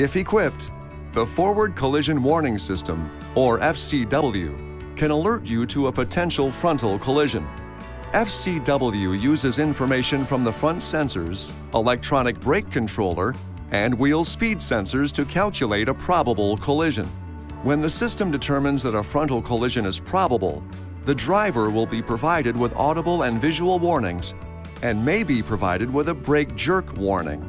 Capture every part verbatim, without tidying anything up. If equipped, the Forward Collision Warning System, or F C W, can alert you to a potential frontal collision. F C W uses information from the front sensors, electronic brake controller, and wheel speed sensors to calculate a probable collision. When the system determines that a frontal collision is probable, the driver will be provided with audible and visual warnings and may be provided with a brake jerk warning.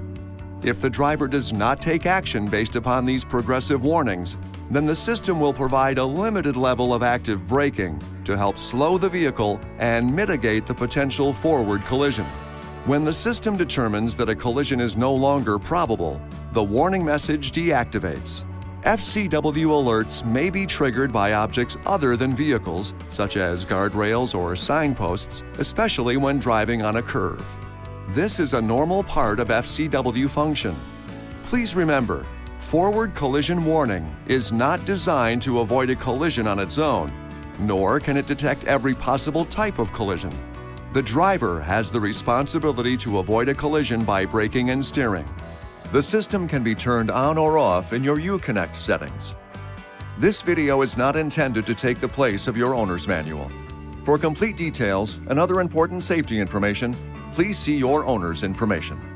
If the driver does not take action based upon these progressive warnings, then the system will provide a limited level of active braking to help slow the vehicle and mitigate the potential forward collision. When the system determines that a collision is no longer probable, the warning message deactivates. F C W alerts may be triggered by objects other than vehicles, such as guardrails or signposts, especially when driving on a curve. This is a normal part of F C W function. Please remember, forward collision warning is not designed to avoid a collision on its own, nor can it detect every possible type of collision. The driver has the responsibility to avoid a collision by braking and steering. The system can be turned on or off in your UConnect settings. This video is not intended to take the place of your owner's manual. For complete details and other important safety information, please see your owner's information.